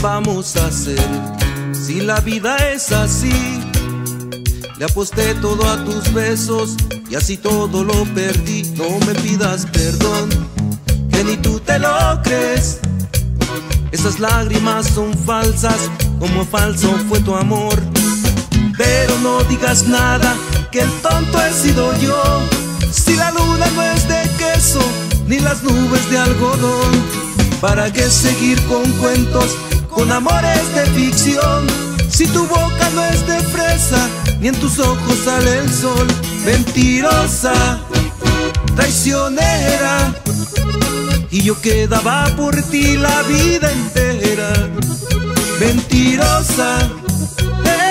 vamos a hacer si la vida es así? Le aposté todo a tus besos y así todo lo perdí. No me pidas perdón, que ni tú te lo crees. Esas lágrimas son falsas, como falso fue tu amor. Pero no digas nada, que el tonto he sido yo. Si la luna no es de queso, ni las nubes de algodón, ¿para qué seguir con cuentos, con amores de ficción? Si tu boca no es de fresa, ni en tus ojos sale el sol. Mentirosa, traicionera, y yo quedaba por ti la vida entera. Mentirosa,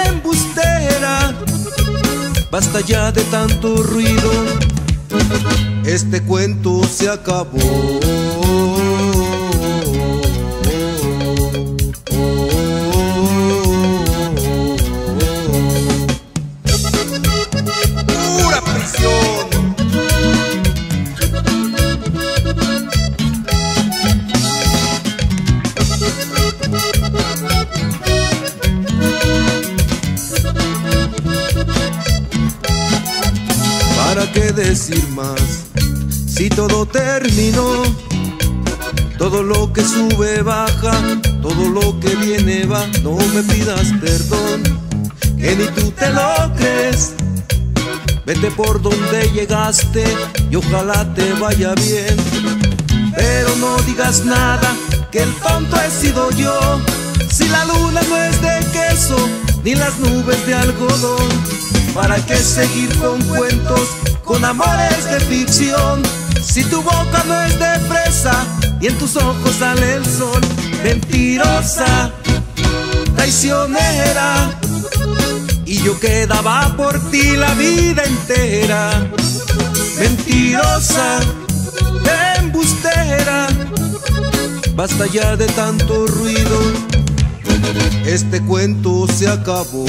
embustera, basta ya de tanto ruido, este cuento se acabó. ¡Pura presión! ¿Para qué decir más si todo terminó? Todo lo que sube baja, todo lo que viene va. No me pidas perdón, que ni tú te lo crees. Vete por donde llegaste y ojalá te vaya bien. Pero no digas nada, que el tonto he sido yo. Si la luna no es de queso, ni las nubes de algodón, ¿para qué seguir con cuentos, con amores de ficción? Si tu boca no es de fresa y en tus ojos sale el sol. Mentirosa, traicionera, y yo quedaba por ti la vida entera. Mentirosa, embustera, basta ya de tanto ruido, este cuento se acabó.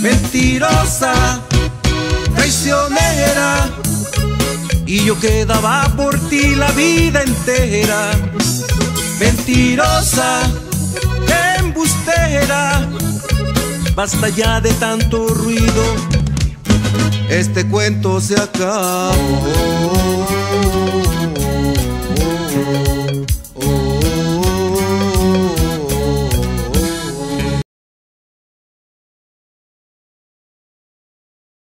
Mentirosa, traicionera, y yo quedaba por ti la vida entera. Mentirosa, embustera, basta ya de tanto ruido, este cuento se acabó.